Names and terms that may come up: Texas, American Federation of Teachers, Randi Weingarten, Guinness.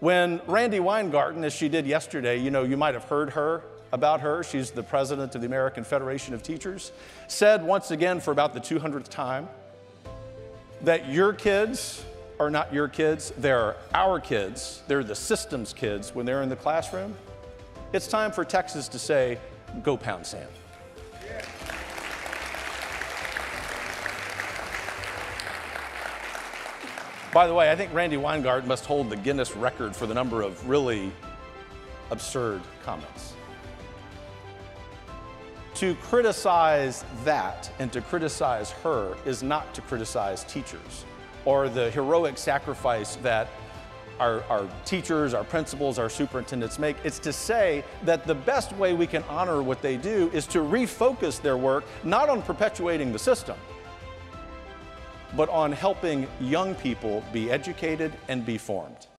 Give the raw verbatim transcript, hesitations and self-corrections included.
when Randi Weingarten, as she did yesterday, you know, you might have heard her, about her, she's the president of the American Federation of Teachers, said once again for about the two hundredth time that your kids are not your kids, they're our kids, they're the system's kids when they're in the classroom, it's time for Texas to say, go pound sand. Yeah. By the way, I think Randi Weingarten must hold the Guinness record for the number of really absurd comments. To criticize that and to criticize her is not to criticize teachers or the heroic sacrifice that our, our teachers, our principals, our superintendents make. It's to say that the best way we can honor what they do is to refocus their work, not on perpetuating the system, but on helping young people be educated and be formed.